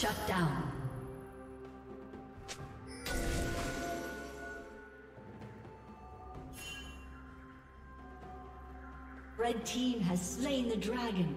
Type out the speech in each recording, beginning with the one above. Shut down. Red team has slain the dragon.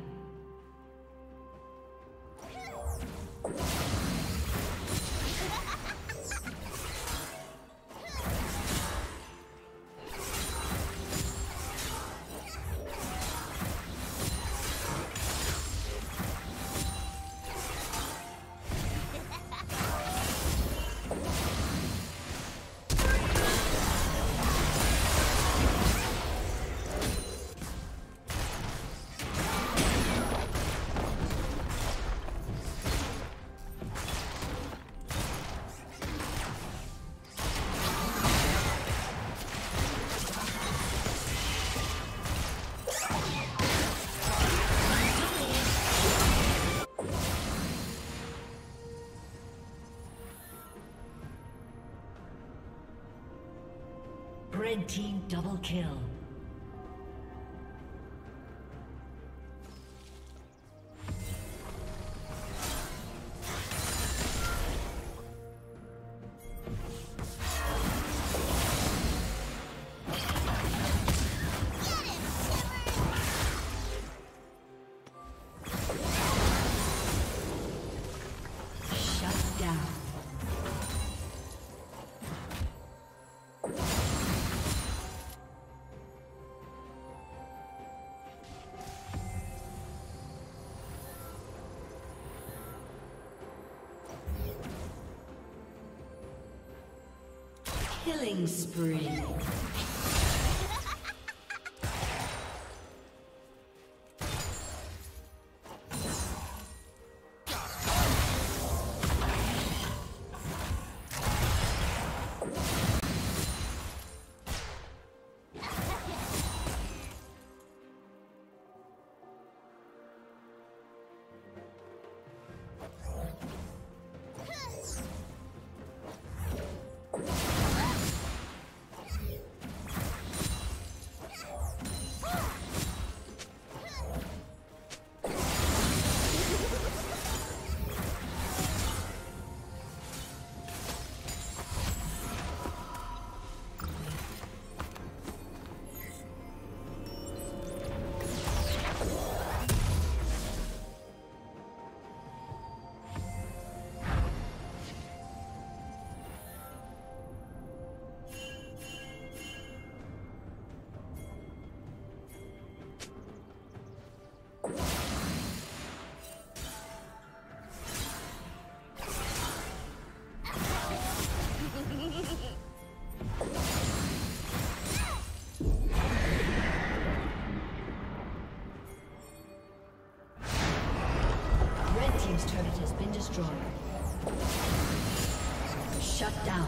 Red team double kill. Killing spree. Shut down.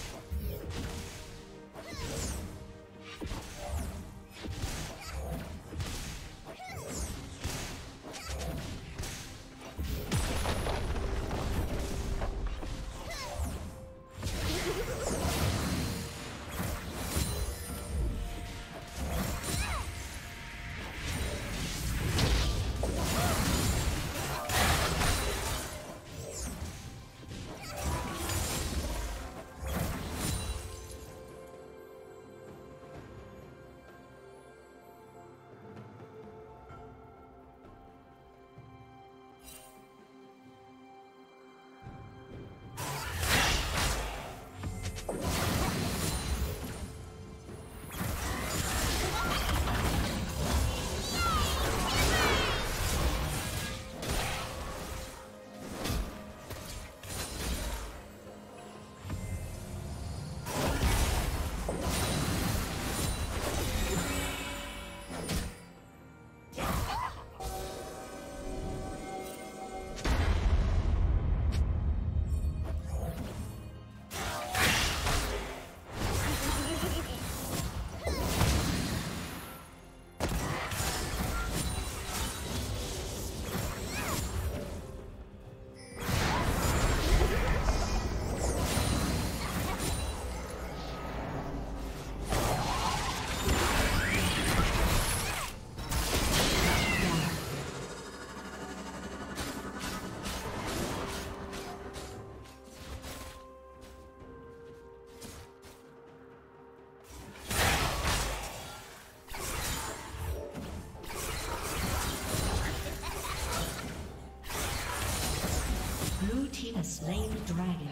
slain the dragon.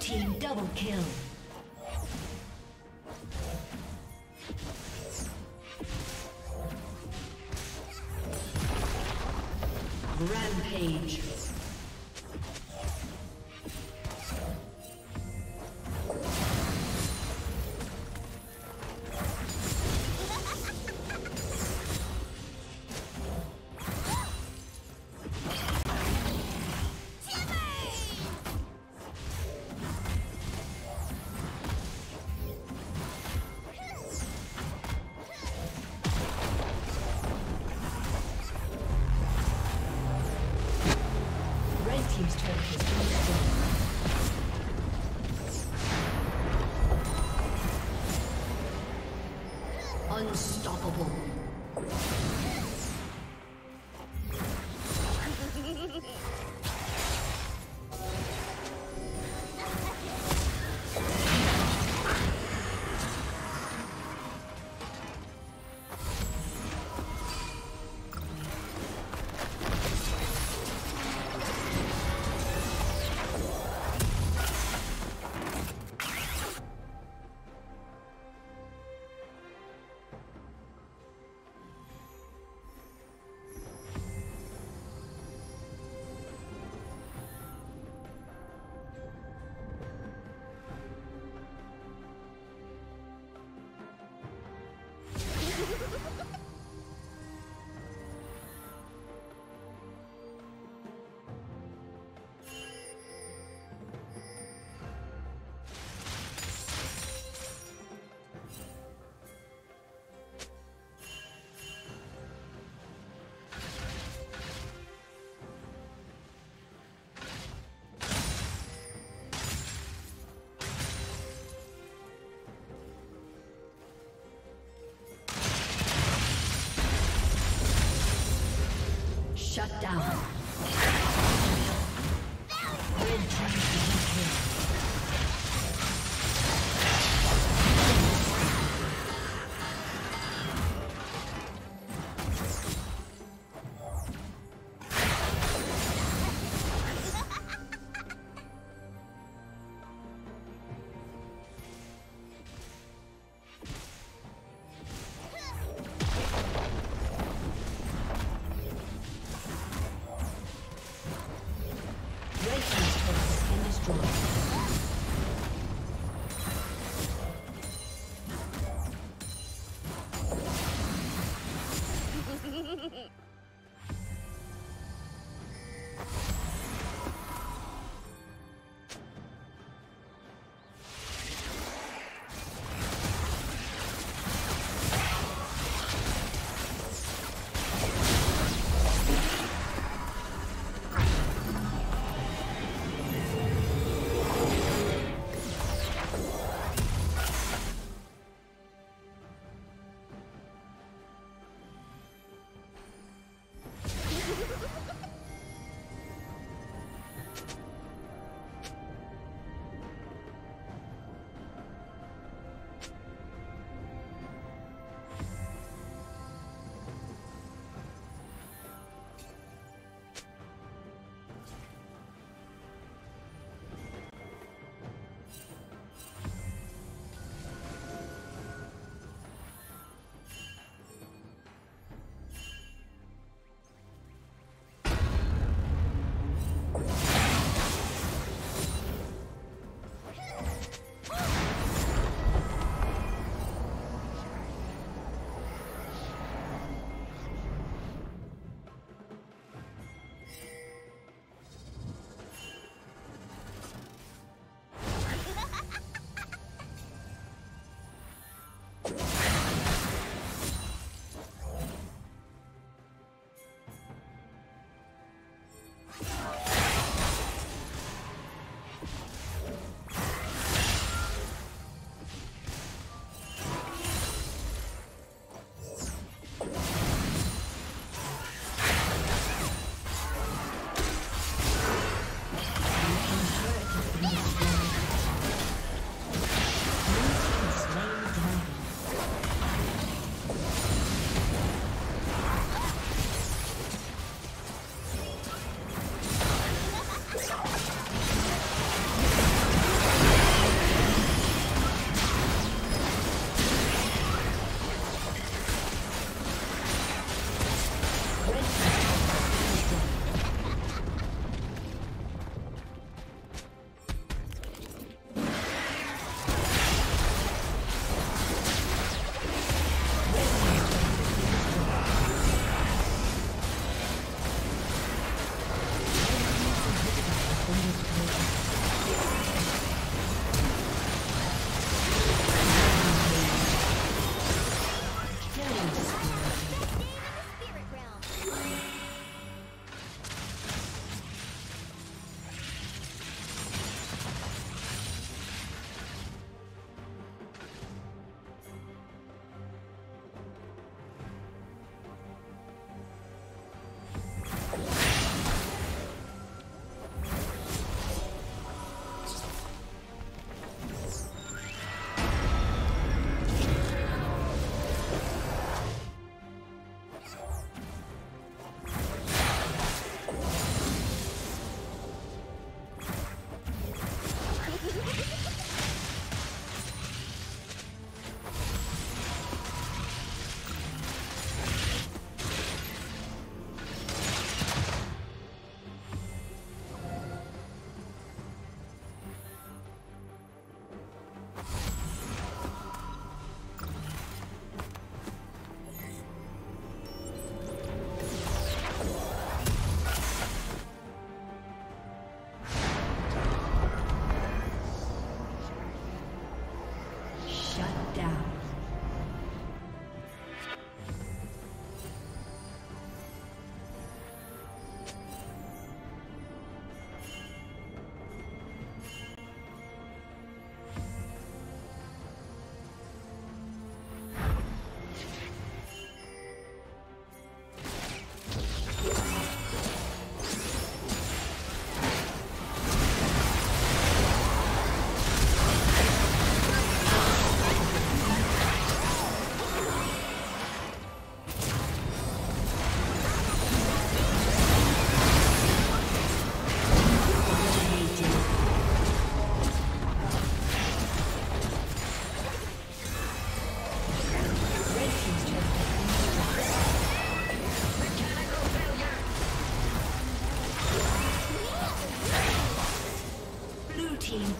Team double kill. Rampage. Unstoppable. Shut down.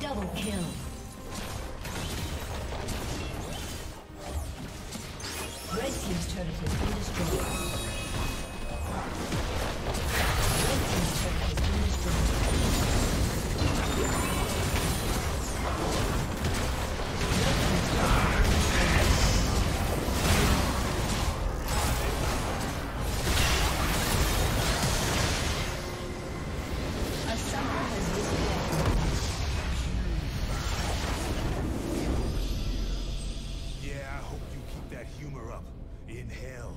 Double kill. Red team's turret has been destroyed. Red team's turret has been destroyed. Red team's turret has been destroyed. Humor up in hell.